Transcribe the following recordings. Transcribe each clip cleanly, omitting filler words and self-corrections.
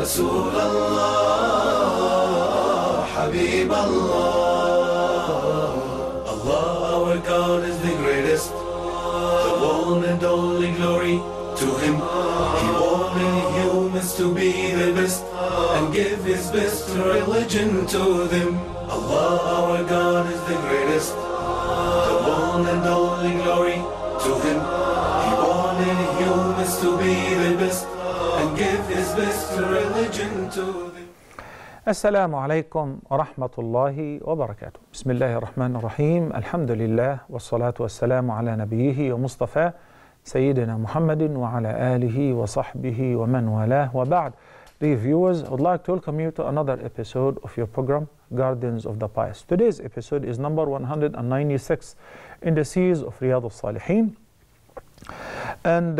رسول الله, حبيب Allah. Allah our God is the greatest, the one and only glory to Him. He wanted humans to be the best and give His best religion to them. Allah our God is the greatest, the one and only glory to Him. He wanted humans to be the best. السلام عليكم ورحمة الله وبركاته. بسم الله الرحمن الرحيم. الحمد لله والصلاة والسلام على نبيه ومصطفى سيدنا محمد وعلى آله وصحبه ومن والاه, وبعد. Dear viewers, I would like to welcome you to another episode of your program Gardens of the Pious. Today's episode is number 196 in the series of Riyadh al-Salihin, and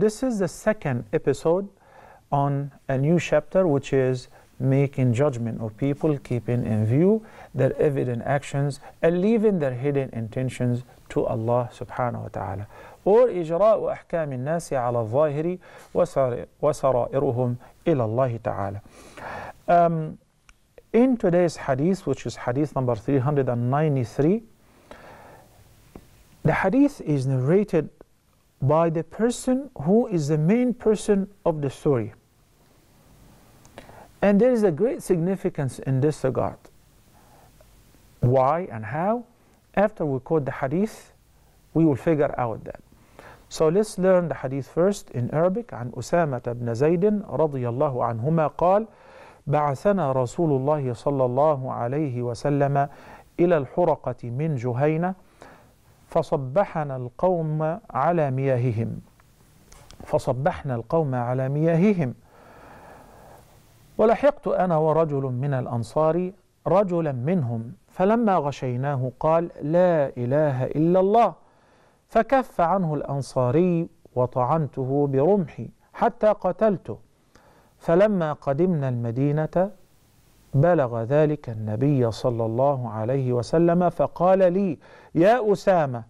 this is the second episode on a new chapter, which is making judgment of people, keeping in view their evident actions and leaving their hidden intentions to Allah subhanahu wa ta'ala, or إجراء أحكام الناس على الظاهر وسرائرهم إلى الله تعالى. In today's hadith, which is hadith number 393, the hadith is narrated by the person who is the main person of the story. And there is a great significance in this regard. Why and how? After we quote the hadith, we will figure out that. So let's learn the hadith first in Arabic. عن أسامة بن زيد رضي الله عنهما قال: بعثنا رسول الله صلى الله عليه وسلم إلى الحرقة من جهينة فصبحنا القوم على مياههم ولحقت أنا ورجل من الأنصار رجلا منهم, فلما غشيناه قال: لا إله إلا الله, فكف عنه الأنصاري وطعنته برمحي حتى قتلته. فلما قدمنا المدينة بلغ ذلك النبي صلى الله عليه وسلم فقال لي: يا أسامة,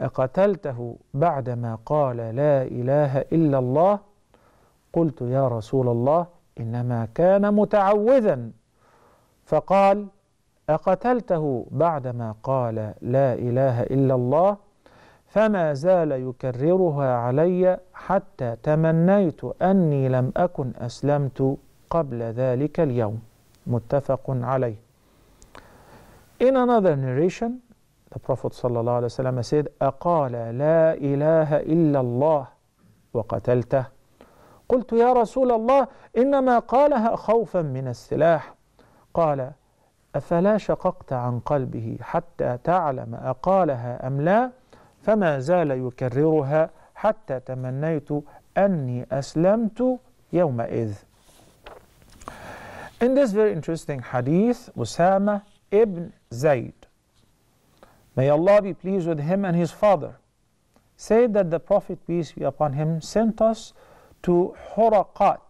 أقتلته بعدما قال لا إله إلا الله؟ قلت: يا رسول الله, إنما كان متعوذا. فقال: أقتلته بعدما قال لا إله إلا الله؟ فما زال يكررها علي حتى تمنيت أني لم أكن أسلمت قبل ذلك اليوم. متفق عليه. In another narration, the Prophet sallallahu alaihi wasallam said: أقال لا إله إلا الله وقتلته؟ قلت: يا رسول الله, إنما قالها خوفا من السلاح. قال: أفلا شققت عن قلبه حتى تعلم أقالها أم لا؟ فما زال يكررها حتى تمنيت أني أسلمت يومئذ. In this very interesting hadith, Usama ibn Zayd, may Allah be pleased with him and his father, said that the Prophet, peace be upon him, sent us to Huraqat,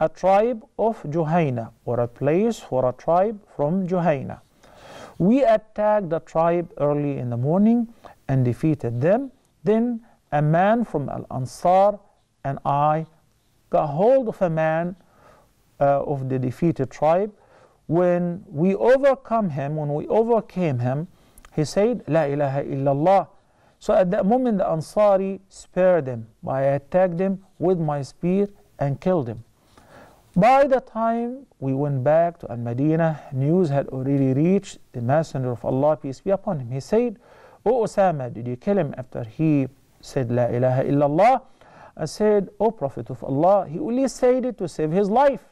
a tribe of Juhayna, or a place for a tribe from Juhayna. We attacked the tribe early in the morning and defeated them. Then a man from Al-Ansar and I got hold of a man of the defeated tribe. When we overcame him, he said, La ilaha illallah. So at that moment, the Ansari spared them. I attacked them with my spear and killed them. By the time we went back to Al-Madinah, news had already reached the Messenger of Allah, peace be upon him. He said, O Usama, did you kill him after he said La ilaha illallah? I said, O Prophet of Allah, he only said it to save his life.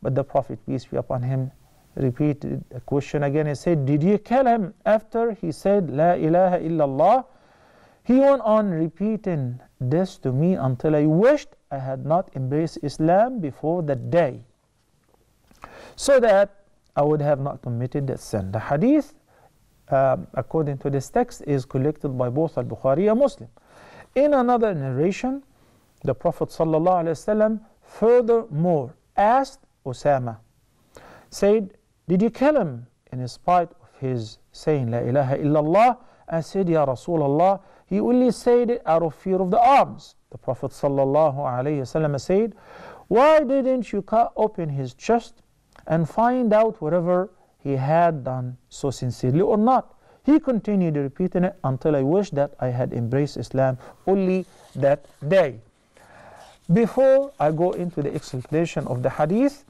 But the Prophet, peace be upon him, repeated the question again and said, did you kill him after he said La ilaha illallah? He went on repeating this to me until I wished I had not embraced Islam before that day, so that I would have not committed that sin. The hadith, according to this text, is collected by both Al-Bukhari and Muslim. In another narration, the Prophet ﷺ furthermore asked Usama, said, did you kill him in spite of his saying La ilaha illallah? I said, Ya Rasulullah, he only said it out of fear of the arms. The Prophet ﷺ said, Why didn't you cut open his chest and find out whatever he had done so sincerely or not? He continued repeating it until I wish that I had embraced Islam only that day. Before I go into the explanation of the hadith,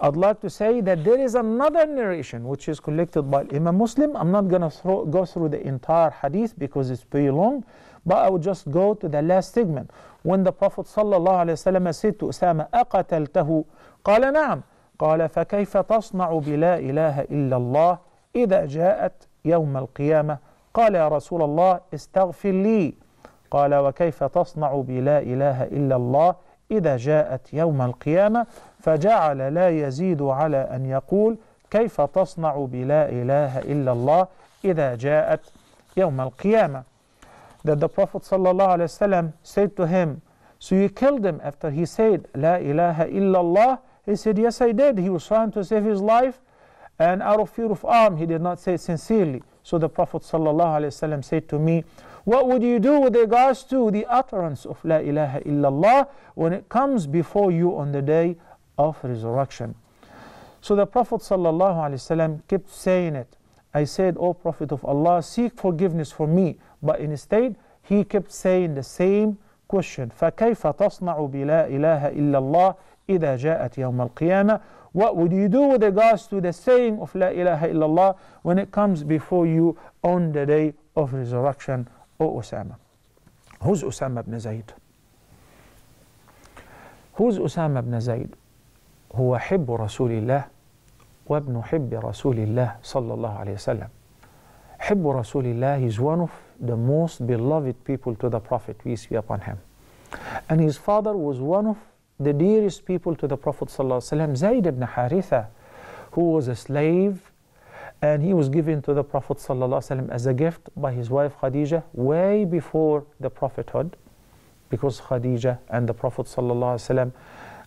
I'd like to say that there is another narration which is collected by Imam Muslim. I'm not going to go through the entire hadith because it's pretty long, but I would just go to the last segment. When the Prophet ﷺ said to Usama, أَقَتَلْتَهُ قَالَ نَعَمْ قَالَ فَكَيْفَ تَصْنَعُ بِلَا إِلَهَ إِلَّا اللَّهِ إِذَا جَاءَتْ يوم القيامة قال يا رسول الله استغفر لي قال وكيف تصنع بلا إله إلا الله إذا جاءت يوم القيامة فجعل لا يزيد على أن يقول كيف تصنع بلا إله إلا الله إذا جاءت يوم القيامة. That the Prophet ﷺ said to him, so you killed him after he said لا إله إلا الله. He said, yes I did. He was trying to save his life, and out of fear of harm, he did not say it sincerely. So the Prophet ﷺ said to me, what would you do with regards to the utterance of La ilaha illallah when it comes before you on the day of resurrection? So the Prophet ﷺ kept saying it. I said, O Prophet of Allah, seek forgiveness for me. But instead, he kept saying the same question. فَكَيْفَ تَصْنَعُ بِلَا إِلَهَ إِلَّا اللَّهِ إِذَا جَاءَتْ يَوْمَ الْقِيَامَةِ. What would you do with regards to the saying of La ilaha illallah when it comes before you on the day of resurrection, O Usama? Who's Usama ibn Zayd? Who's Usama ibn Zayd? هو حب رسول الله وابن حب رسول الله صلى الله عليه وسلم. حب رسول الله is one of the most beloved people to the Prophet, peace be upon him. And his father was one of the dearest people to the Prophet ﷺ, Zayd ibn Haritha, who was a slave, and he was given to the Prophet ﷺ as a gift by his wife Khadija way before the prophethood, because Khadija and the Prophet ﷺ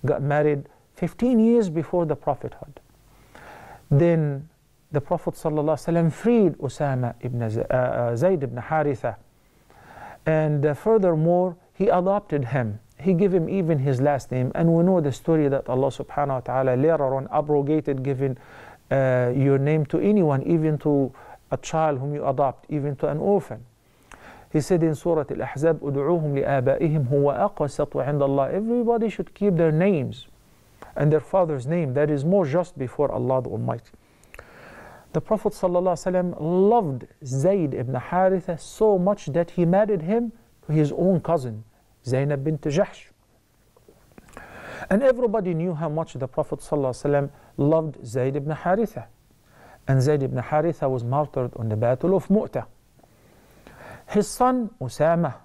got married 15 years before the prophethood. Then the Prophet ﷺ freed Usama ibn Zayd ibn Haritha, and furthermore he adopted him. He gave him even his last name, and we know the story that Allah subhanahu wa ta'ala later on abrogated giving your name to anyone, even to a child whom you adopt, even to an orphan. He said in Surah Al-Ahzab, أُدْعُوهُمْ لِآبَائِهِمْ هُوَ أَقْسَطُ عِنْدَ اللَّهِ. Everybody should keep their names and their father's name. That is more just before Allah the Almighty. The Prophet ﷺ loved Zayd ibn Haritha so much that he married him to his own cousin, Zainab bint Jahsh. And everybody knew how much the Prophet ﷺ loved Zayd ibn Haritha. And Zayd ibn Haritha was martyred on the Battle of Mu'tah. His son Usama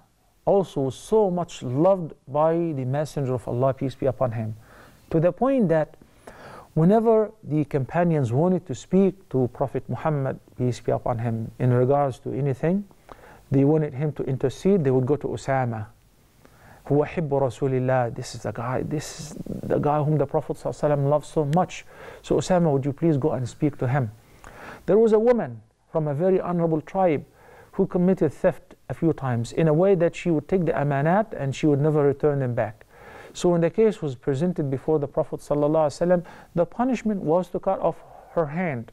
also was so much loved by the Messenger of Allah, peace be upon him, to the point that whenever the companions wanted to speak to Prophet Muhammad, peace be upon him, in regards to anything, they wanted him to intercede, they would go to Usama. هو حب رسول الله. This is the guy whom the Prophet ﷺ loves so much. So Usama, would you please go and speak to him? There was a woman from a very honorable tribe who committed theft a few times in a way that she would take the amanat and she would never return them back. So when the case was presented before the Prophet ﷺ, the punishment was to cut off her hand.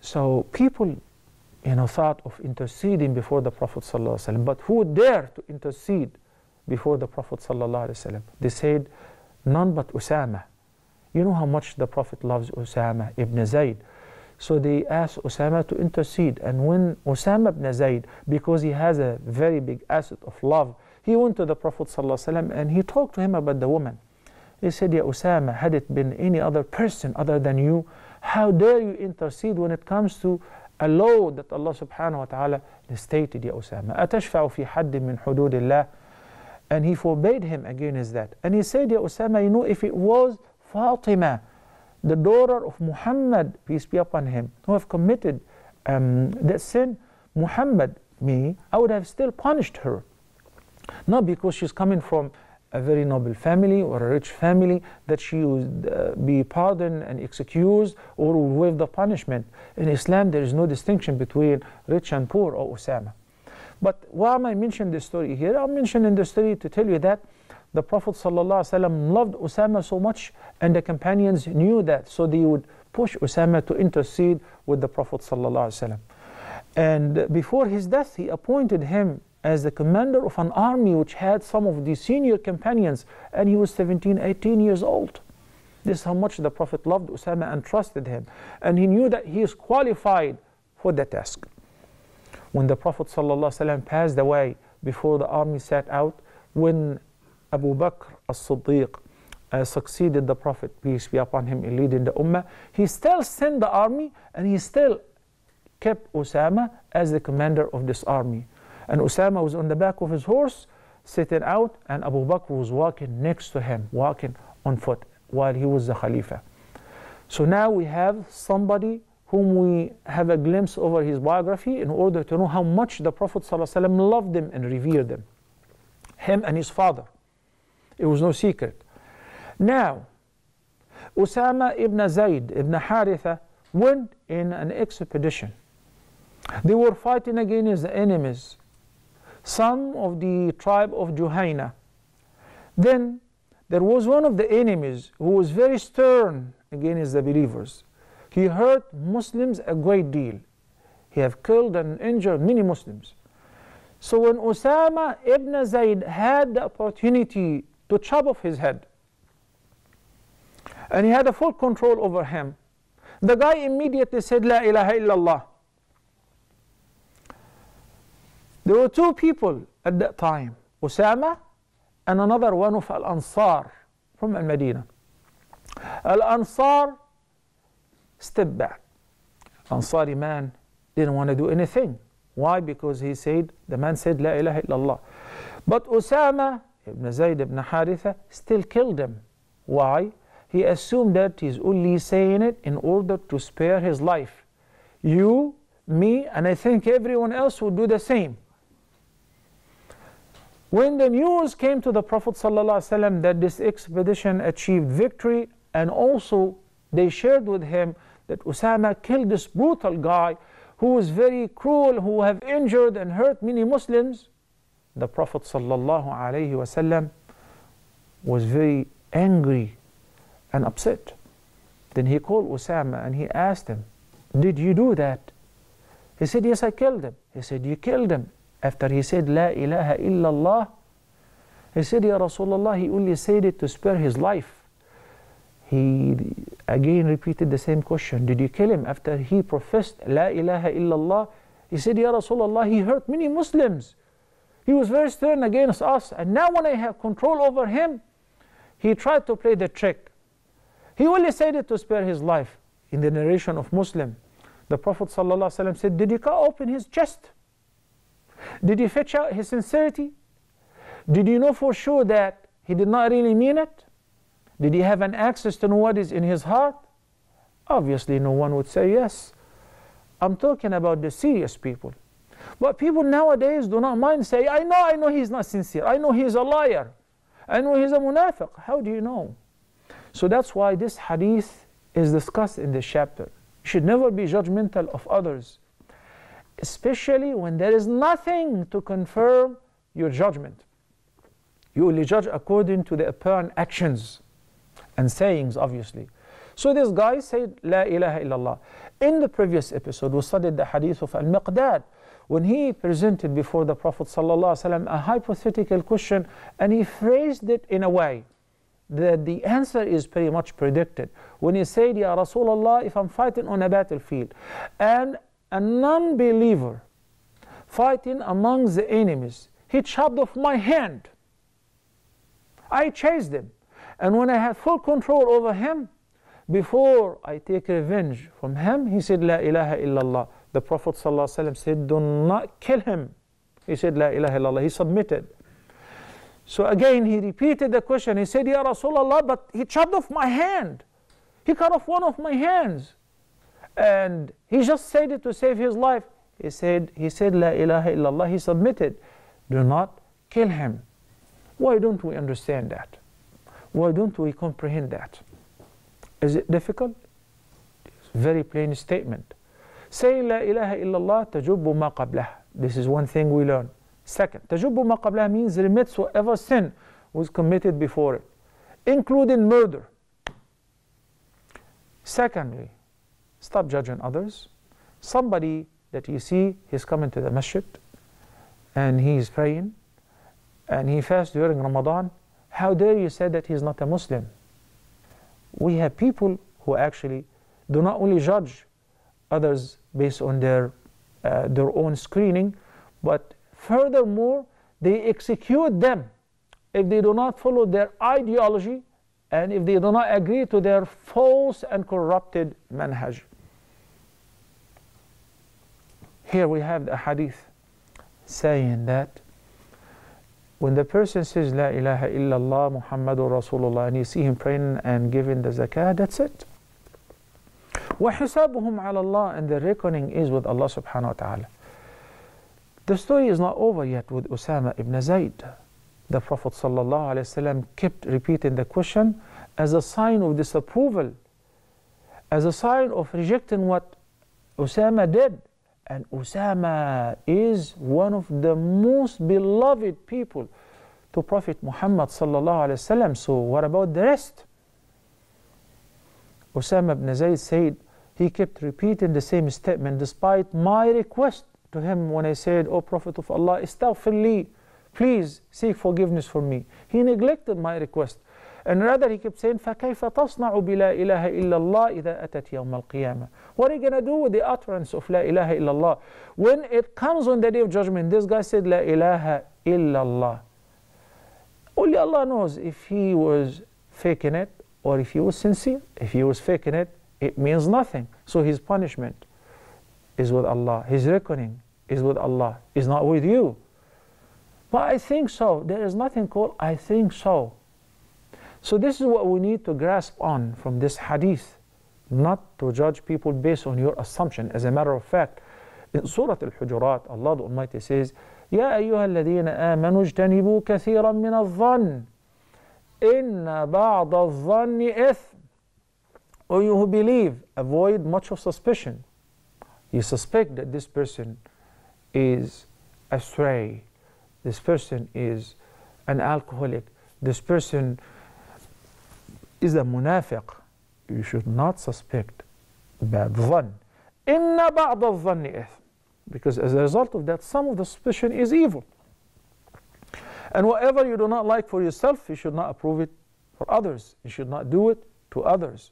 So people thought of interceding before the Prophet ﷺ. But who dared to intercede before the Prophet ﷺ? They said, none but Usama. You know how much the Prophet loves Usama ibn Zayd. So they asked Usama to intercede. And when Usama ibn Zayd, because he has a very big asset of love, he went to the Prophet ﷺ and he talked to him about the woman. He said, Ya Usama, had it been any other person other than you, how dare you intercede when it comes to a law that Allah subhanahu wa ta'ala stated, Ya Usama, أَتَشْفَعُ فِي حَدٍ مِّن حُدُودِ اللَّهِ. And he forbade him against that. And he said, Ya Usama, you know, if it was Fatima, the daughter of Muhammad, peace be upon him, who have committed that sin, Muhammad, me, I would have still punished her. Not because she's coming from a very noble family or a rich family that she would be pardoned and excused or would waive the punishment. In Islam, there is no distinction between rich and poor, or Usama. But why am I mentioning the story here? I'm mentioning the story to tell you that the Prophet ﷺ loved Usama so much, and the companions knew that, so they would push Usama to intercede with the Prophet ﷺ. And before his death, he appointed him as the commander of an army which had some of the senior companions, and he was 17, 18 years old. This is how much the Prophet loved Usama and trusted him, and he knew that he is qualified for the task. When the Prophet ﷺ passed away, before the army set out, when Abu Bakr as-Siddiq succeeded the Prophet, peace be upon him, in leading the Ummah, he still sent the army, and he still kept Usama as the commander of this army. And Usama was on the back of his horse, sitting out, and Abu Bakr was walking next to him, walking on foot, while he was the Khalifa. So now we have somebody whom we have a glimpse over his biography in order to know how much the Prophet ﷺ loved them and revered them, him and his father. It was no secret. Now, Usama ibn Zayd ibn Haritha went in an expedition. They were fighting against the enemies, some of the tribe of Juhayna. Then there was one of the enemies who was very stern against the believers. He hurt Muslims a great deal. He have killed and injured many Muslims. So when Usama ibn Zayd had the opportunity to chop off his head, and he had a full control over him, the guy immediately said, La ilaha illallah. There were two people at that time, Usama and another one of Al-Ansar from Al-Medina. Al-Ansar stepped back. Ansari man didn't want to do anything. Why? Because he said, the man said, La ilaha illallah. But Usama ibn Zayd ibn Haritha still killed him. Why? He assumed that he's only saying it in order to spare his life. You, me, and I think everyone else would do the same. When the news came to the Prophet ﷺ that this expedition achieved victory, and also they shared with him that Usama killed this brutal guy who was very cruel, who have injured and hurt many Muslims, the Prophet ﷺ was very angry and upset. Then he called Usama and he asked him, did you do that? He said, yes, I killed him. He said, you killed him? After he said, La ilaha illallah, he said, Ya Rasulullah, he only said it to spare his life. He again repeated the same question, did you kill him? After he professed, La ilaha illallah, he said, Ya Rasulullah, he hurt many Muslims. He was very stern against us, and now when I have control over him, he tried to play the trick. He only said it to spare his life. In the narration of Muslim, the Prophet ﷺ said, did he cut open his chest? Did he fetch out his sincerity? Did he know for sure that he did not really mean it? Did he have an access to know what is in his heart? Obviously no one would say yes. I'm talking about the serious people. But people nowadays do not mind saying, I know he's not sincere. I know he's a liar. I know he's a munafiq. How do you know? So that's why this hadith is discussed in this chapter. You should never be judgmental of others, especially when there is nothing to confirm your judgment. You only judge according to the apparent actions and sayings, obviously. So this guy said, La ilaha illallah. In the previous episode, we studied the hadith of Al-Miqdad, when he presented before the Prophet ﷺ a hypothetical question, and he phrased it in a way that the answer is pretty much predicted. When he said, Ya Rasulullah, if I'm fighting on a battlefield, and a non-believer fighting amongst the enemies, he chopped off my hand. I chased him, and when I had full control over him, before I take revenge from him, he said, La ilaha illallah. The Prophet ﷺ said, do not kill him. He said, La ilaha illallah. He submitted. So again, he repeated the question. He said, Ya Rasulullah, but he chopped off my hand. He cut off one of my hands. And he just said it to save his life. He said, La ilaha illallah. He submitted. Do not kill him. Why don't we understand that? Why don't we comprehend that? Is it difficult? It's a very plain statement. Saying La ilaha illallah tajubbu ma qablah. This is one thing we learn. Second, تجب ما قبلها means remits whatever sin was committed before it, including murder. Secondly, stop judging others. Somebody that you see, he's coming to the masjid, and he's praying, and he fasts during Ramadan. How dare you say that he's not a Muslim? We have people who actually do not only judge others based on their own screening, but furthermore, they execute them if they do not follow their ideology and if they do not agree to their false and corrupted manhaj. Here we have the hadith saying that when the person says, La ilaha illallah Muhammadur Rasulullah, and you see him praying and giving the zakah, that's it. وَحِسَابُهُمْ عَلَى اللَّهِ, and the reckoning is with Allah subhanahu wa ta'ala. The story is not over yet with Usama ibn Zayd. The Prophet sallallahu alayhi wa sallam kept repeating the question as a sign of disapproval, as a sign of rejecting what Usama did. And Usama is one of the most beloved people to Prophet Muhammad sallallahu alayhi wa sallam. So what about the rest? Usama ibn Zayd said, he kept repeating the same statement despite my request to him when I said, O Prophet of Allah, istaghfirli, please seek forgiveness for me. He neglected my request. And rather he kept saying, فَكَيْفَ تَصْنَعُ بِلَا إِلَهَ إِلَّا اللَّهِ إِذَا أَتَتْ يَوْمَ الْقِيَامَةِ. What are you going to do with the utterance of La ilaha illallah? When it comes on the day of judgment, this guy said, La ilaha illallah. Only Allah knows if he was faking it or if he was sincere. If he was faking it, it means nothing. So his punishment is with Allah. His reckoning is with Allah. It's not with you. But I think so. There is nothing called I think so. So this is what we need to grasp on from this hadith. Not to judge people based on your assumption. As a matter of fact, in Surah Al-Hujurat, Allah the Almighty says, يَا أَيُّهَا الَّذِينَ آمَنُوا اجْتَنِبُوا كَثِيرًا مِّنَ الظَّنِّ إِنَّ بَعْضَ الظَّنِّ إِثْمٌ. O you who believe, avoid much of suspicion. You suspect that this person is astray, this person is an alcoholic, this person is a munafiq. You should not suspect bad dhann. Inna ba'd al-dhanni ithm. Because as a result of that, some of the suspicion is evil. And whatever you do not like for yourself, you should not approve it for others. You should not do it to others.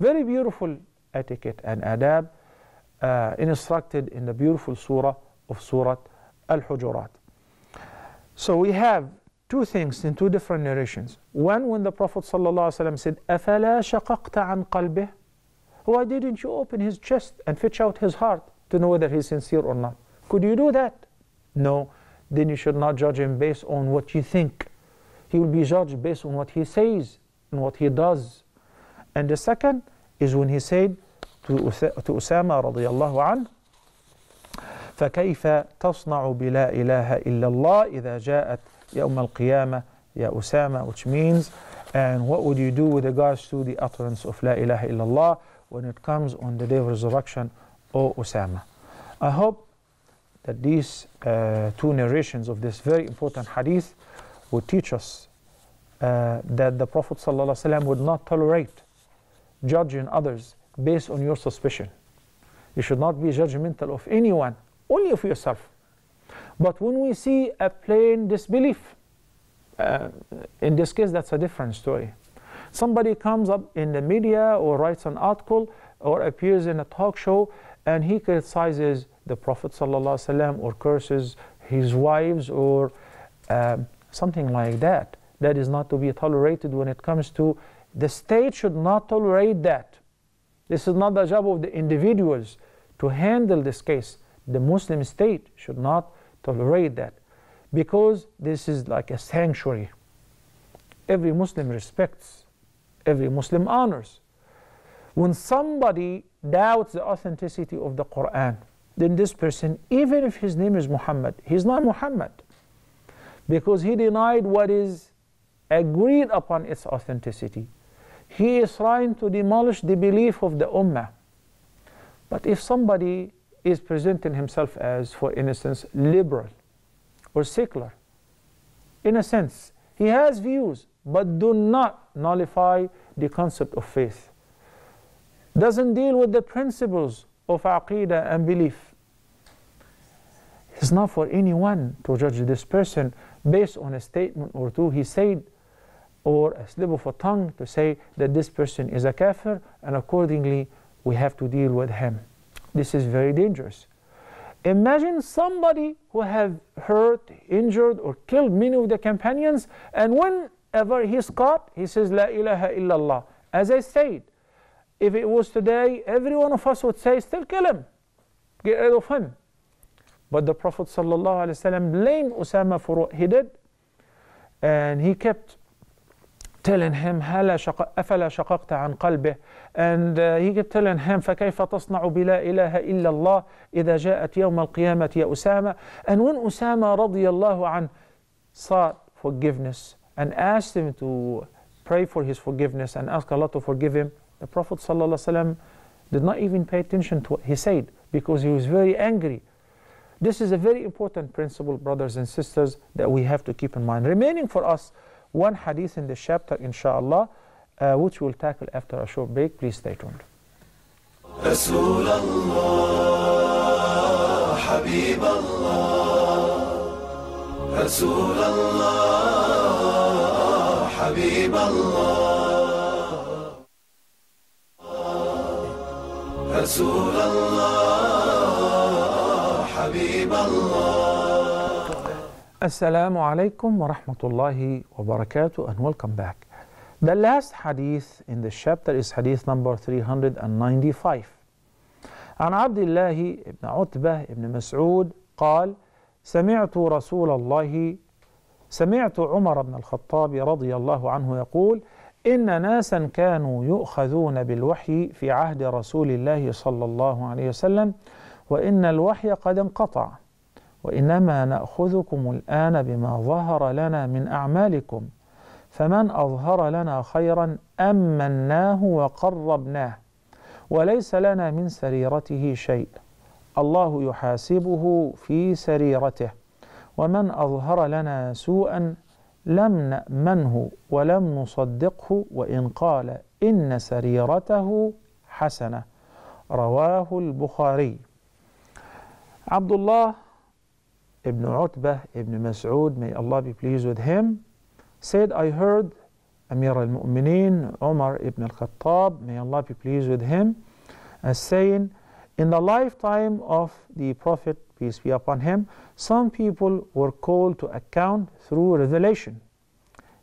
Very beautiful etiquette and adab instructed in the beautiful surah of Surah Al-Hujurat. So we have two things in two different narrations. One, when the Prophet ﷺ said, أَفَلَا شَقَقْتَ عَنْ قَلْبِهِ. Why didn't you open his chest and fetch out his heart to know whether he's sincere or not? Could you do that? No. Then you should not judge him based on what you think. He will be judged based on what he says and what he does. And the second is when he said to Usama radiallahu anhu, فَكَيْفَ تَصْنَعُ بِلَا إِلَهَ إِلَّا اللَّهِ إِذَا جَاءَتْ يَوْمَ الْقِيَامَةِ يَا أُسَامَةِ, which means, and what would you do with regards to the utterance of La ilaha illallah when it comes on the day of resurrection, O Usama? I hope that these two narrations of this very important hadith will teach us that the Prophet ﷺ would not tolerate judging others based on your suspicion. You should not be judgmental of anyone, only of yourself. But when we see a plain disbelief, in this case that's a different story. Somebody comes up in the media or writes an article or appears in a talk show and he criticizes the Prophet ﷺ or curses his wives or something like that. That is not to be tolerated when it comes to, the state should not tolerate that. This is not the job of the individuals to handle this case. The Muslim state should not tolerate that, because this is like a sanctuary. Every Muslim respects, every Muslim honors. When somebody doubts the authenticity of the Quran, then this person, even if his name is Muhammad, he's not Muhammad, because he denied what is agreed upon its authenticity. He is trying to demolish the belief of the Ummah. But if somebody is presenting himself as, for instance, liberal or secular. In a sense, he has views, but do not nullify the concept of faith. Doesn't deal with the principles of aqidah and belief. It's not for anyone to judge this person based on a statement or two he said, or a slip of a tongue to say that this person is a kafir, and accordingly we have to deal with him. This is very dangerous. Imagine somebody who have hurt, injured, or killed many of the companions, and whenever he's caught, he says, La ilaha illallah. As I said, if it was today, every one of us would say, still kill him, get rid of him. But the Prophet ﷺ blamed Usama for what he did, and he kept telling him, أَفَلَا شَقَقْتَ عَنْ قَلْبِهِ. And he kept telling him, فَكَيْفَ تَصْنَعُ بِلَا إِلَهَ إِلَّا اللَّهِ إِذَا جَاءَتْ يَوْمَ الْقِيَامَةِ يَا أُسَامَةِ. And when Usama رضي الله عنه sought forgiveness and asked him to pray for his forgiveness and ask Allah to forgive him, the Prophet ﷺ did not even pay attention to what he said because he was very angry. This is a very important principle, brothers and sisters, that we have to keep in mind. Remaining for us one hadith in this chapter, inshallah, which we'll tackle after a short break. Please stay tuned. Rasulullah, Habiballah, Rasulullah, Habiballah, Rasulullah, Habiballah. Assalamu alaikum wa rahmatullahi wa barakatuh, and welcome back. The last hadith in this chapter is hadith number 395. عن عبد الله بن عتبة بن مسعود قال سمعت عمر بن الخطاب رضي الله عنه يقول إن ناسا كانوا يؤخذون بالوحي في عهد رسول الله صلى الله عليه وسلم وإن الوحي قد انقطع وإنما نأخذكم الآن بما ظهر لنا من أعمالكم فمن أظهر لنا خيرا أمناه وقربناه وليس لنا من سريرته شيء الله يحاسبه في سريرته ومن أظهر لنا سوءا لم نأمنه ولم نصدقه وإن قال إن سريرته حسنة رواه البخاري. عبد الله Ibn Utbah Ibn Mas'ud, may Allah be pleased with him, said, I heard Amir al-Mu'mineen, Umar ibn al-Khattab, may Allah be pleased with him, as saying, in the lifetime of the Prophet, peace be upon him, some people were called to account through revelation.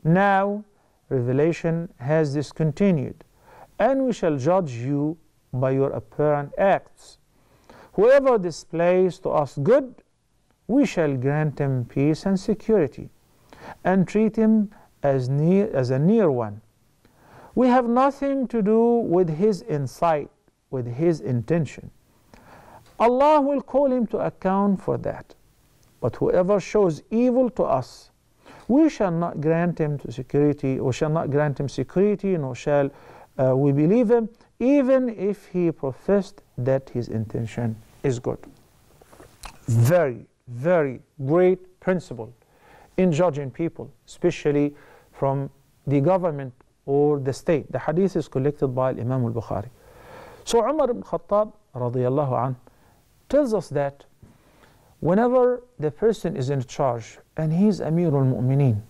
Now, revelation has discontinued, and we shall judge you by your apparent acts. Whoever displays to us good, we shall grant him peace and security, and treat him as a near one. We have nothing to do with his insight, with his intention. Allah will call him to account for that. But whoever shows evil to us, we shall not grant him security, nor shall we believe him, even if he professed that his intention is good. Very great principle in judging people, especially from the government or the state. The hadith is collected by Imam al-Bukhari. So Umar ibn Khattab radiyallahu anhu tells us that whenever the person is in charge and he's Amirul Mu'mineen,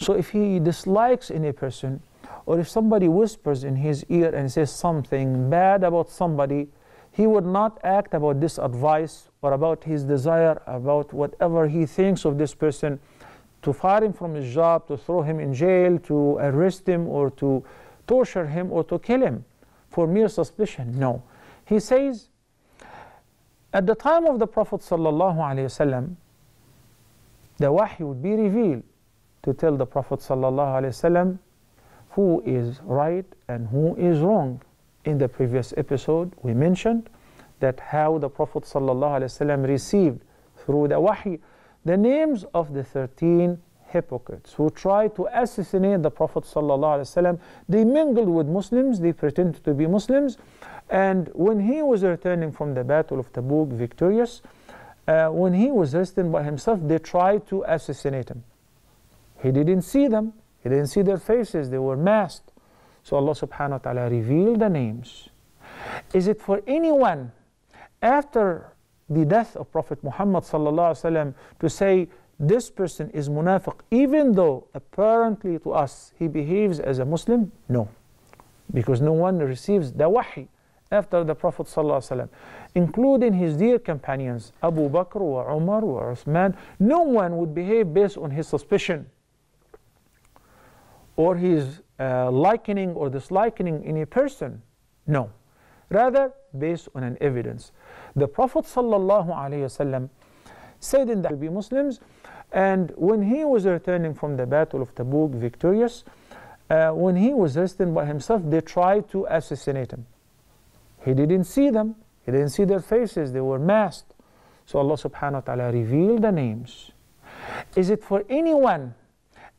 so if he dislikes any person or if somebody whispers in his ear and says something bad about somebody, he would not act about this advice or about his desire, about whatever he thinks of this person, to fire him from his job, to throw him in jail, to arrest him, or to torture him, or to kill him for mere suspicion. No. He says, at the time of the Prophet ﷺ, the wahy would be revealed to tell the Prophet ﷺ who is right and who is wrong. In the previous episode, we mentioned that how the Prophet ﷺ received through the wahy the names of the 13 hypocrites who tried to assassinate the Prophet ﷺ. They mingled with Muslims, they pretended to be Muslims. And when he was returning from the Battle of Tabuk victorious, when he was resting by himself, they tried to assassinate him. He didn't see them. He didn't see their faces. They were masked. So Allah subhanahu wa ta'ala revealed the names. Is it for anyone after the death of Prophet Muhammad sallallahu alaihi wasallam to say this person is munafiq, even though apparently to us he behaves as a Muslim? No, because no one receives the wahi after the Prophet ﷺ, including his dear companions Abu Bakr or Umar or Uthman. No one would behave based on his suspicion or his likening or disliking any person. No, rather based on an evidence. The Prophet ﷺ said in the to be Muslims, and when he was returning from the Battle of Tabuk victorious, when he was resting by himself, they tried to assassinate him. He didn't see them. He didn't see their faces. They were masked. So Allah subhanahu wa ta'ala revealed the names. Is it for anyone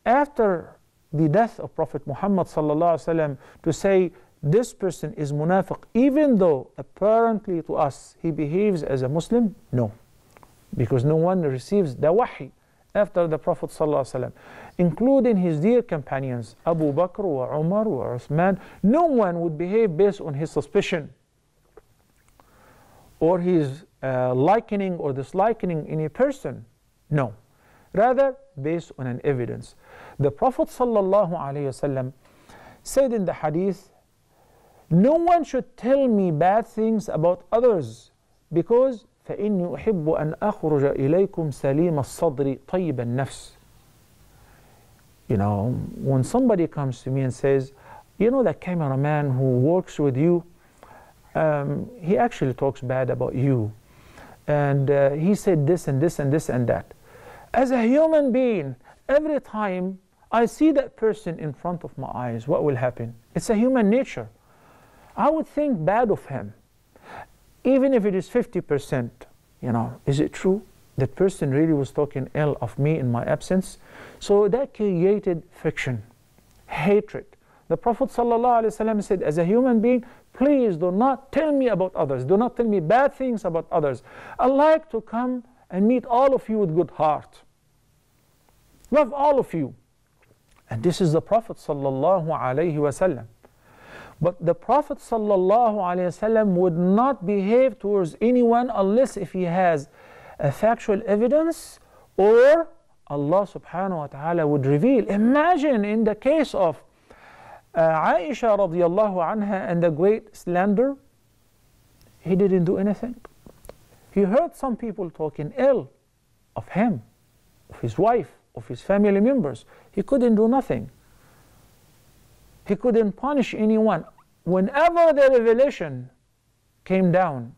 after the death of Prophet Muhammad sallallahu alaihi wasallam to say this person is munafiq, even though apparently to us he behaves as a Muslim? No, because no one receives the wahi after the Prophet sallallahu alaihi wasallam, including his dear companions Abu Bakr or Umar or Uthman. No one would behave based on his suspicion or his likening or disliking any person. No, rather based on an evidence. The Prophet ﷺ said in the hadith, no one should tell me bad things about others, because فَإِنِّي أُحِبُّ أَنْ أَخْرُجَ إِلَيْكُمْ سَلِيمَ الصَّدْرِ طَيِّبَ النَّفْسِ. You know, when somebody comes to me and says, you know that cameraman who works with you, he actually talks bad about you, and he said this and this and this and that. As a human being, every time I see that person in front of my eyes, what will happen? It's a human nature. I would think bad of him, even if it is 50%. You know, is it true? That person really was talking ill of me in my absence. So that created friction, hatred. The Prophet ﷺ said, as a human being, please do not tell me about others. Do not tell me bad things about others. I like to come and meet all of you with good heart. Love all of you. And this is the Prophet ﷺ. But the Prophet ﷺ would not behave towards anyone unless if he has a factual evidence or Allah subhanahu wa ta'ala would reveal. Imagine in the case of Aisha radiallahu anha and the great slander, he didn't do anything. He heard some people talking ill of him, of his wife, of his family members. He couldn't do nothing. He couldn't punish anyone. Whenever the revelation came down,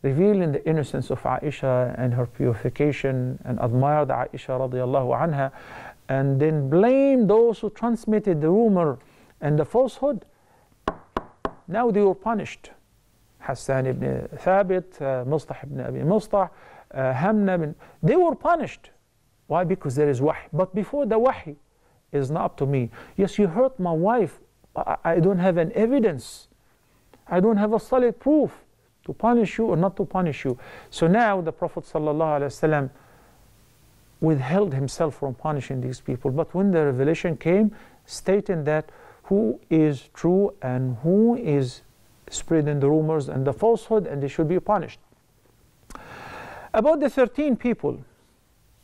revealing the innocence of Aisha and her purification, and admired Aisha radiallahu anha, and then blamed those who transmitted the rumor and the falsehood, now they were punished. Hassan ibn Thabit, Mustah ibn Abi Mustah, Hamna ibn, they were punished. Why? Because there is wahi. But before the wahi, it's not up to me. Yes, you hurt my wife. I don't have an evidence. I don't have a solid proof to punish you or not to punish you. So now the Prophet ﷺ withheld himself from punishing these people. But when the revelation came, stating that who is true and who is spreading the rumors and the falsehood, and they should be punished. About the 13 people,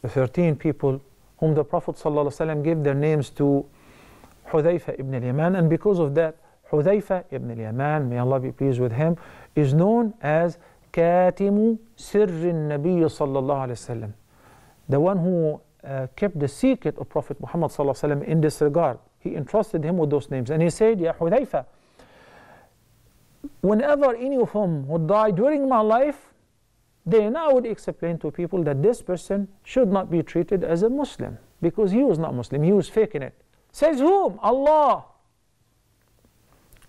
whom the Prophet ﷺ gave their names to Hudhayfah ibn al-Yaman, and because of that, Hudhayfah ibn al-Yaman, may Allah be pleased with him, is known as Katimu Sirrin Nabiy sallallahu alayhi wa sallam, the one who kept the secret of Prophet Muhammad sallallahu alayhi wa sallam in this regard. He entrusted him with those names. And he said, Ya Hudhayfah, whenever any of them would die during my life, then I would explain to people that this person should not be treated as a Muslim, because he was not Muslim, he was faking it. Says whom? Allah.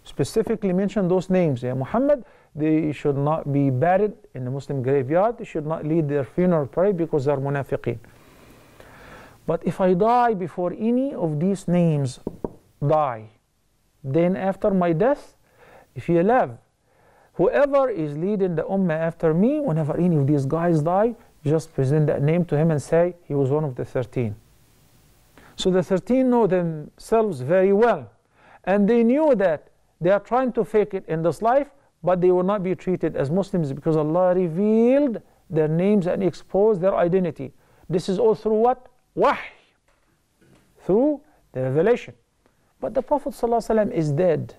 Specifically mention those names, Ya Muhammad. They should not be buried in the Muslim graveyard. They should not lead their funeral prayer because they are munafiqeen. But if I die before any of these names die, then after my death, if you live, whoever is leading the ummah after me, whenever any of these guys die, just present that name to him and say he was one of the 13. So the 13 know themselves very well, and they knew that they are trying to fake it in this life, but they will not be treated as Muslims because Allah revealed their names and exposed their identity. This is all through what? Wahy, through the revelation. But the Prophet ﷺ is dead.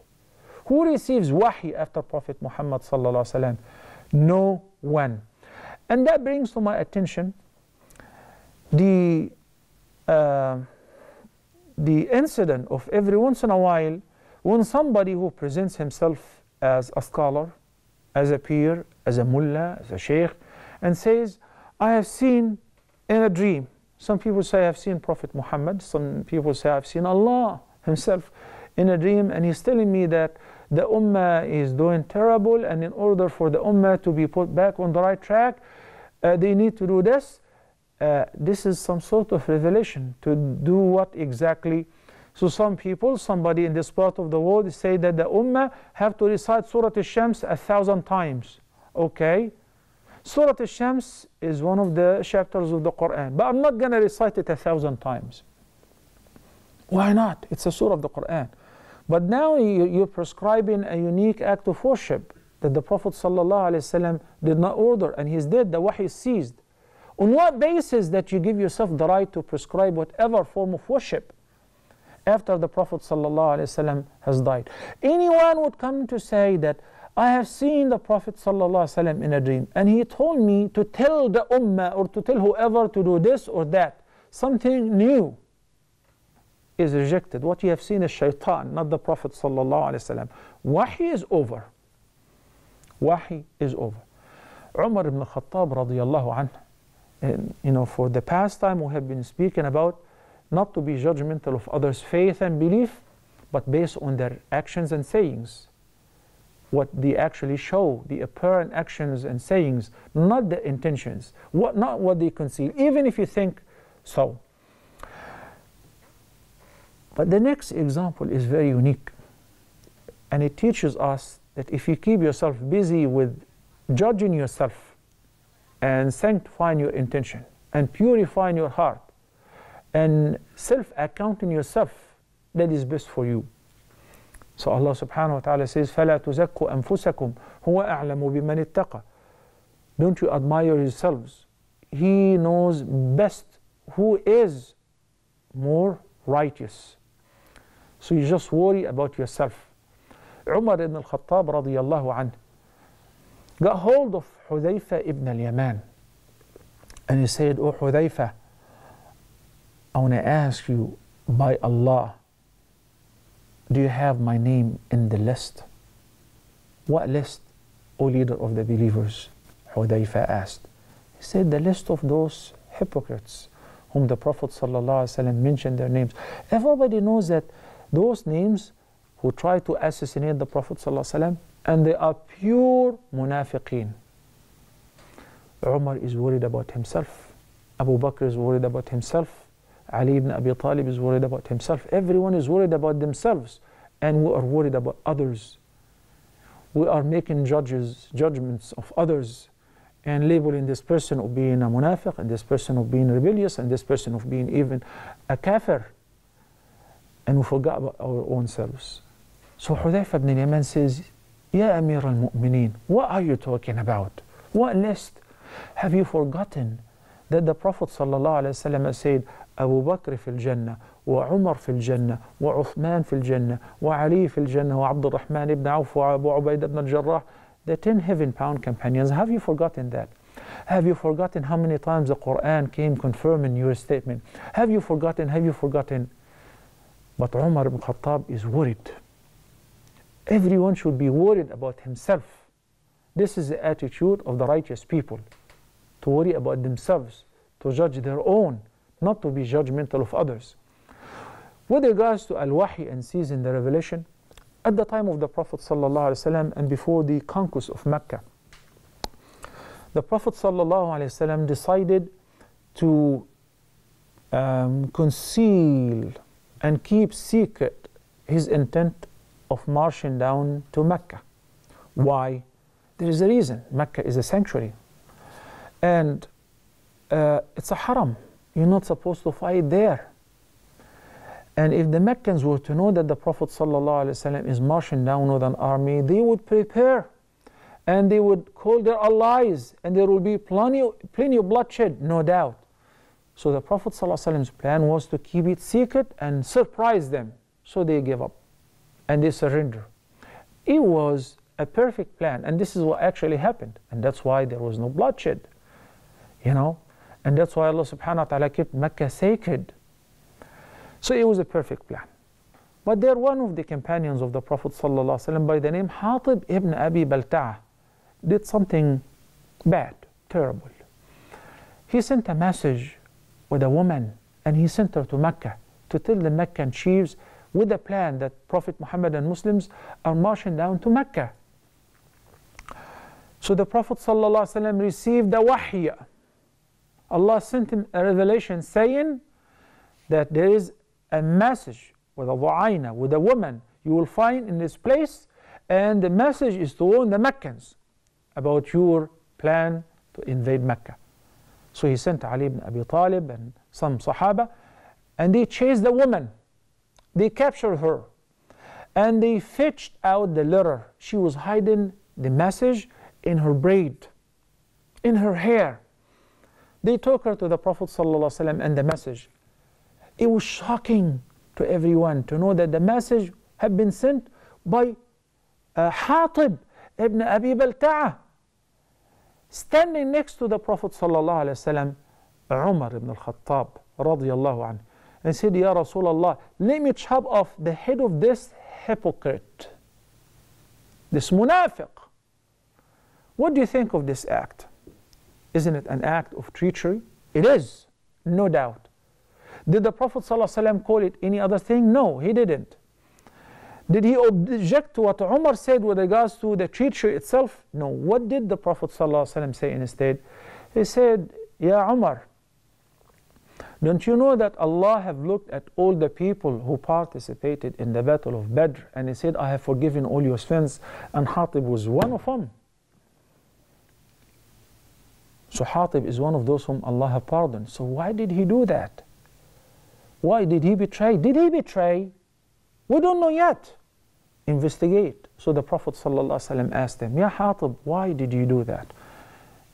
Who receives wahy after Prophet Muhammad ﷺ? No one. And that brings to my attention the incident of every once in a while when somebody who presents himself as a scholar, as a peer, as a mullah, as a sheikh, and says, I have seen in a dream. Some people say, I've seen Prophet Muhammad. Some people say, I've seen Allah himself in a dream. And he's telling me that the ummah is doing terrible. And in order for the ummah to be put back on the right track, they need to do this. This is some sort of revelation to do what exactly? So some people, somebody in this part of the world, say that the ummah have to recite Surah Al-Shams 1,000 times. Okay. Surah Al-Shams is one of the chapters of the Quran, but I'm not going to recite it 1,000 times. Why not? It's a surah of the Quran. But now you're prescribing a unique act of worship that the Prophet ﷺ did not order, and he's dead, the wahy is ceased. On what basis that you give yourself the right to prescribe whatever form of worship after the Prophet ﷺ has died? Anyone would come to say that I have seen the Prophet ﷺ in a dream, and he told me to tell the ummah or to tell whoever to do this or that. Something new is rejected. What you have seen is shaitan, not the Prophet ﷺ. Wahy is over. Wahy is over. Umar ibn Khattab radiallahu anhu, for the past time we have been speaking about not to be judgmental of others' faith and belief, but based on their actions and sayings. What they actually show, the apparent actions and sayings, not the intentions, not what they conceal, even if you think so. But the next example is very unique, and it teaches us that if you keep yourself busy with judging yourself and sanctifying your intention and purifying your heart and self-accounting yourself, that is best for you. So Allah subhanahu wa ta'ala says, فَلَا تُزَكُّوا أَنفُسَكُمْ هُوَ أَعْلَمُ بِمَنِ اتَّقَى. Don't you admire yourselves? He knows best who is more righteous. So you just worry about yourself. Umar ibn al-Khattab radiallahu anhu got hold of Hudhayfa ibn al-Yaman, and he said, Oh Hudhayfa, I want to ask you by Allah, do you have my name in the list? What list, O leader of the believers? Hudhayfa asked. He said, the list of those hypocrites whom the Prophet ﷺ mentioned their names. Everybody knows that those names who try to assassinate the Prophet ﷺ, and they are pure munafiqeen. Umar is worried about himself. Abu Bakr is worried about himself. Ali ibn Abi Talib is worried about himself. Everyone is worried about themselves, and we are worried about others. We are making judgments of others and labeling this person of being a munafiq, and this person of being rebellious, and this person of being even a kafir. And we forgot about our own selves. So Hudhayfa ibn al-Yaman says, Ya Amir al-Mu'mineen, what are you talking about? What list? Have you forgotten that the Prophet ﷺ said, أبو بكر في الجنة وعمر في الجنة وعثمان في الجنة وعلي في الجنة وعبد الرحمن بن عوف وأبو عبيدة بن الجراح, the 10 heaven-bound companions. Have you forgotten that? Have you forgotten how many times the Quran came confirming your statement? Have you forgotten? Have you forgotten? But Umar ibn Khattab is worried. Everyone should be worried about himself. This is the attitude of the righteous people, to worry about themselves, to judge their own, not to be judgmental of others. With regards to al-wahy and seizing the revelation, at the time of the Prophet ﷺ and before the conquest of Mecca, the Prophet ﷺ decided to conceal and keep secret his intent of marching down to Mecca. Why? There is a reason. Mecca is a sanctuary. And it's a haram. You're not supposed to fight there. And if the Meccans were to know that the Prophet ﷺ is marching down with an army, they would prepare and they would call their allies, and there will be plenty of bloodshed, no doubt. So the Prophet ﷺ's plan was to keep it secret and surprise them. So they gave up and they surrendered. It was a perfect plan, and this is what actually happened, and that's why there was no bloodshed, you know, and that's why Allah subhanahu wa ta'ala kept Mecca sacred. So it was a perfect plan. But there one of the companions of the Prophet ﷺ by the name Hatib ibn Abi Balta'a did something bad, terrible. He sent a message with a woman, and he sent her to Mecca to tell the Meccan chiefs with a plan that Prophet Muhammad and Muslims are marching down to Mecca. So the Prophet ﷺ received a wahy. Allah sent him a revelation saying that there is a message with a du'aina, with a woman you will find in this place, and the message is to warn the Meccans about your plan to invade Mecca. So he sent Ali ibn Abi Talib and some Sahaba, and they chased the woman. They captured her and they fetched out the letter. She was hiding the message in her braid, in her hair. They took her to the Prophet ﷺ and the message. It was shocking to everyone to know that the message had been sent by Hatib ibn Abi Balta'a. Standing next to the Prophet ﷺ, Umar ibn al-Khattab radiyallahu anhu, and said, Ya Rasulullah, let me chop off the head of this hypocrite, this munafiq. What do you think of this act? Isn't it an act of treachery? It is, no doubt. Did the Prophet ﷺ call it any other thing? No, he didn't. Did he object to what Umar said with regards to the treachery itself? No. What did the Prophet ﷺ say instead? He said, Ya Umar, don't you know that Allah have looked at all the people who participated in the battle of Badr, and he said, I have forgiven all your sins, and Hatib was one of them. So Hatib is one of those whom Allah have pardoned. So why did he do that? Why did he betray? Did he betray? We don't know yet. Investigate. So the Prophet ﷺ asked him, Ya Hatib, why did you do that?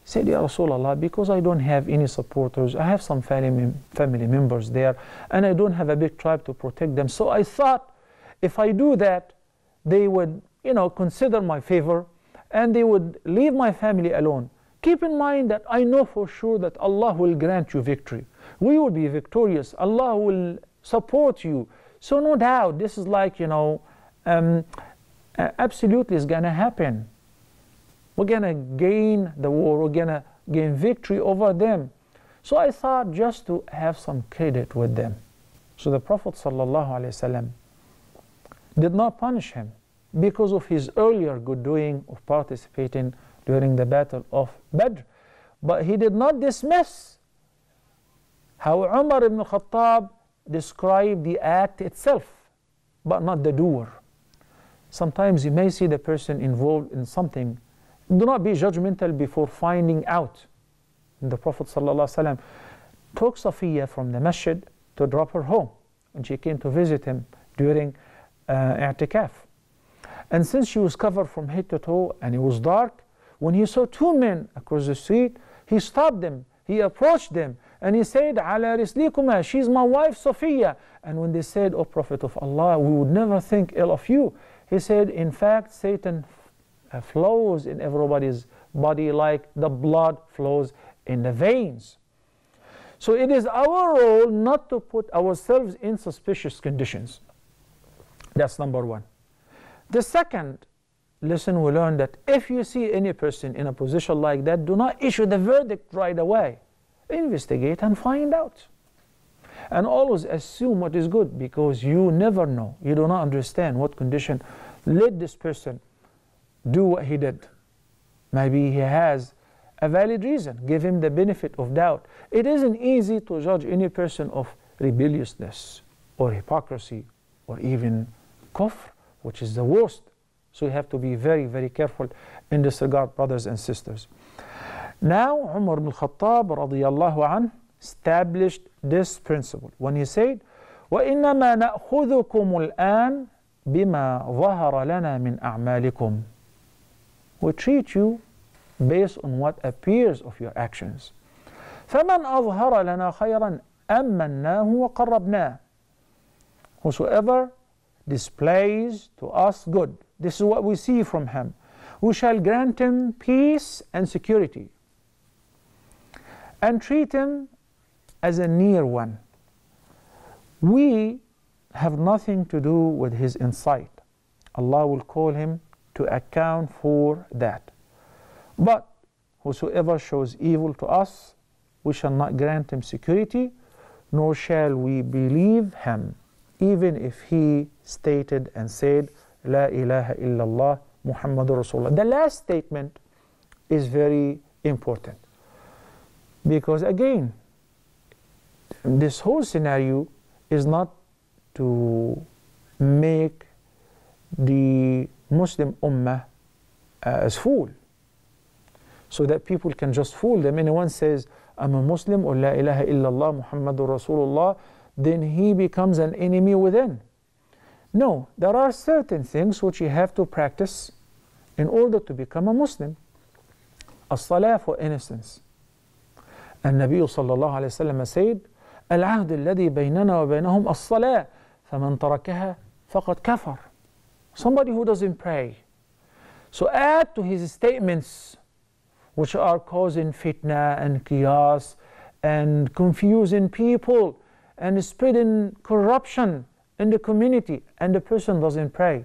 He said, Ya Rasulullah, because I don't have any supporters. I have some family members there, and I don't have a big tribe to protect them. So I thought if I do that, they would, you know, consider my favor, and they would leave my family alone. Keep in mind that I know for sure that Allah will grant you victory. We will be victorious. Allah will support you. So no doubt, this is like, you know, absolutely it's going to happen. We're going to gain the war. We're going to gain victory over them. So I thought just to have some credit with them. So the Prophet ﷺ did not punish him because of his earlier good doing of participating during the battle of Badr. But he did not dismiss how Umar ibn Khattab described the act itself, but not the doer. Sometimes you may see the person involved in something. Do not be judgmental before finding out. And the Prophet ﷺ took Safiya from the masjid to drop her home, and she came to visit him during i'tikaf. And since she was covered from head to toe and it was dark, when he saw two men across the street, he stopped them, he approached them, and he said, Ala rislikuma, she's my wife Safiya. And when they said, O Prophet of Allah, we would never think ill of you, he said, in fact, Satan flows in everybody's body like the blood flows in the veins. So it is our role not to put ourselves in suspicious conditions. That's number one. The second lesson we learned, that if you see any person in a position like that, do not issue the verdict right away. Investigate and find out. And always assume what is good, because you never know. You do not understand what condition led this person do what he did. Maybe he has a valid reason. Give him the benefit of doubt. It isn't easy to judge any person of rebelliousness or hypocrisy or even kufr, which is the worst. So you have to be very, very careful in this regard, brothers and sisters. Now, Umar ibn Khattab radiyallahu anhu established this principle when he said, وَإِنَّمَا نَأْخُذُكُمُ الْآنَ بِمَا ظَهَرَ لَنَا مِنْ أَعْمَالِكُمْ. We treat you based on what appears of your actions. فَمَنْ أَظْهَرَ لَنَا خَيْرًا أَمَّنَّاهُ وَقَرَّبْنَاهُ. Whosoever displays to us good, this is what we see from him, we shall grant him peace and security, and treat him as a near one. We have nothing to do with his insight. Allah will call him to account for that. But whosoever shows evil to us, we shall not grant him security, nor shall we believe him, even if he stated and said, La ilaha illallah Muhammadur Rasulullah. The last statement is very important, because again, this whole scenario is not to make the Muslim Ummah as fool, so that people can just fool them. Anyone says, I'm a Muslim, or La ilaha illallah Muhammadur Rasulullah, then he becomes an enemy within. No, there are certain things which you have to practice in order to become a Muslim. As-salah, for instance. النبي صلى الله عليه وسلم said, العهد الذي بيننا وبينهم الصلاة فمن تركها فقد كفر. Somebody who doesn't pray. So add to his statements which are causing fitna and chaos and confusing people and spreading corruption in the community, and the person doesn't pray.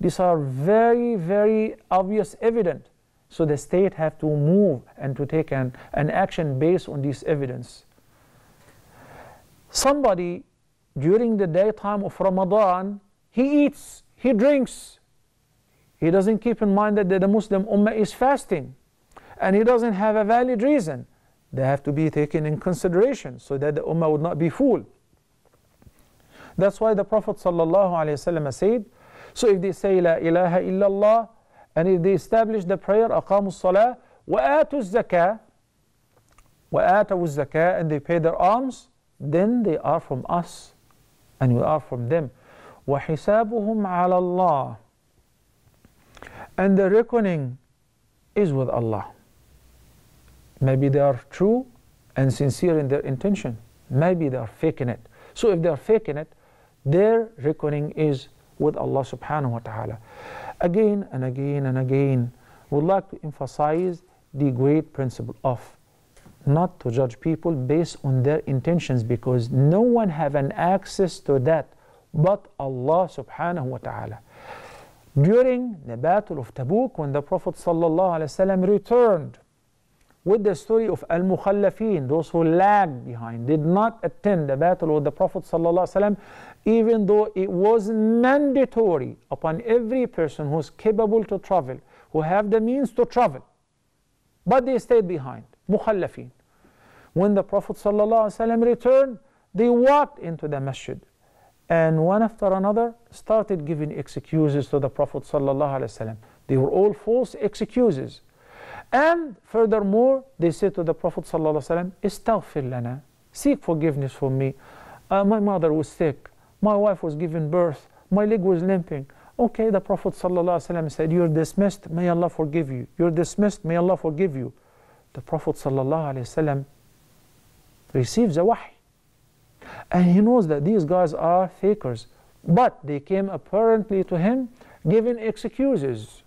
These are very, very obvious evidence. So the state have to move and to take an action based on this evidence. Somebody during the daytime of Ramadan, he eats, he drinks. He doesn't keep in mind that the Muslim Ummah is fasting, and he doesn't have a valid reason. They have to be taken in consideration so that the Ummah would not be fooled. That's why the Prophet ﷺ said, so if they say La ilaha illallah, and if they establish the prayer, أقاموا الصلاة وآتوا الزكاة, وآتوا الزكاة, and they pay their alms, then they are from us and we are from them. وحسابهم على الله, and the reckoning is with Allah. Maybe they are true and sincere in their intention, maybe they are faking it. So if they are faking it, their reckoning is with Allah subhanahu wa ta'ala. Again and again and again, we'd like to emphasize the great principle of not to judge people based on their intentions, because no one have an access to that but Allah subhanahu wa ta'ala. During the battle of Tabuk, when the Prophet sallallahu alaihi wasallam returned with the story of al-mukhallafin, those who lagged behind, did not attend the battle with the Prophet ﷺ, even though it was mandatory upon every person who's capable to travel, who have the means to travel, but they stayed behind, mukhallafin. When the Prophet ﷺ returned, they walked into the masjid, and one after another started giving excuses to the Prophet ﷺ. They were all false excuses. And furthermore, they said to the Prophet ﷺ, Istaghfir lana, seek forgiveness for me. My mother was sick, my wife was giving birth, my leg was limping. Okay, the Prophet ﷺ said, you're dismissed, may Allah forgive you. You're dismissed, may Allah forgive you. The Prophet ﷺ receives a wahi, and he knows that these guys are fakers, but they came apparently to him giving excuses.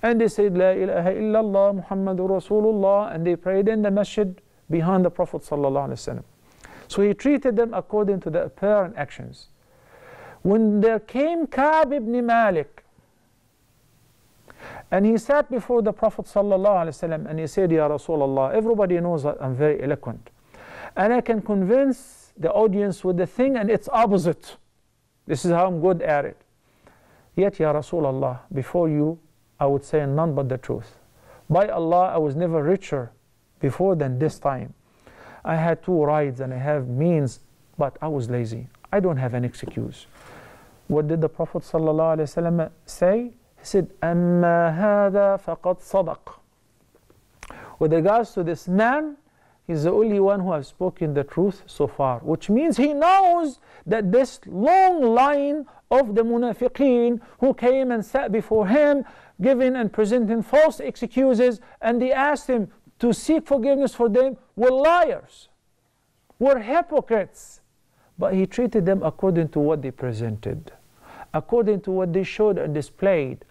And they said, La ilaha illallah, Muhammadur Rasulullah, and they prayed in the masjid behind the Prophet sallallahu alaihi wasallam. So he treated them according to their apparent actions. When there came Ka'b ibn Malik, and he sat before the Prophet sallallahu alaihi wasallam, and he said, Ya Rasulullah, everybody knows that I'm very eloquent, and I can convince the audience with the thing and its opposite. This is how I'm good at it. Yet, Ya Rasulullah, before you, I would say none but the truth. By Allah, I was never richer before than this time. I had two rides and I have means, but I was lazy. I don't have an excuse. What did the Prophet ﷺ say? He said, "Amma hada faqad sadaq." With regards to this man, he's the only one who has spoken the truth so far, which means he knows that this long line of the munafiqeen who came and sat before him, giving and presenting false excuses, and they asked him to seek forgiveness for them, were liars, were hypocrites. But he treated them according to what they presented, according to what they showed and displayed.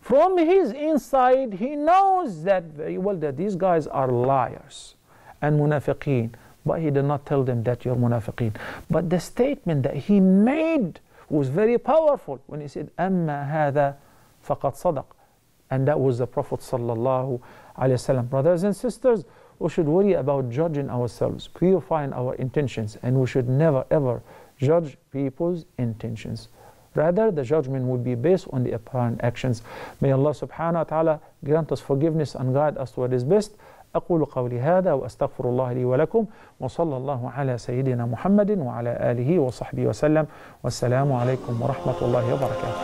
From his inside, he knows that very well that these guys are liars and munafiqeen, but he did not tell them that you're munafiqeen. But the statement that he made was very powerful when he said, "Amma hada faqad sadaq." And that was the Prophet sallallahu alaihi wasallam. Brothers and sisters, we should worry about judging ourselves, purifying our intentions, and we should never ever judge people's intentions. Rather, the judgment would be based on the apparent actions. May Allah subhanahu wa ta'ala grant us forgiveness and guide us to what is best. أقول قولي هذا وأستغفر الله لي ولكم وصلى الله على سيدنا محمد وعلى آله وصحبه وسلم والسلام عليكم ورحمة الله وبركاته.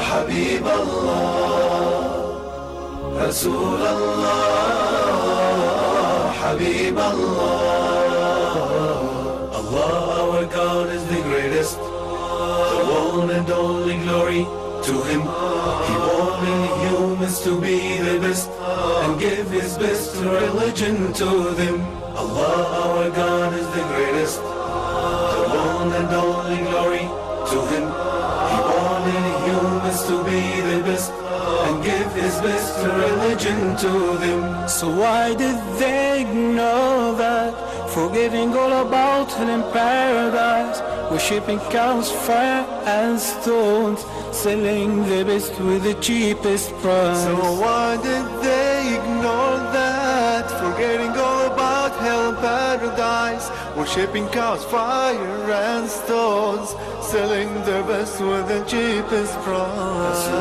حبيب الله رسول الله حبيب الله Allah our God is the greatest the one and only glory to him he wanted humans to be the best and give his best religion to them. Allah our God is the greatest, the one and only glory to him. He wanted humans to be the best and give his best religion to them. So why did they ignore that? Forgetting all about it in paradise, worshipping cows, fire and stones, selling the best with the cheapest price. So why did they ignore that? Forgetting all about hell and paradise, worshipping cows, fire and stones, selling their best with the cheapest price.